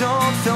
don't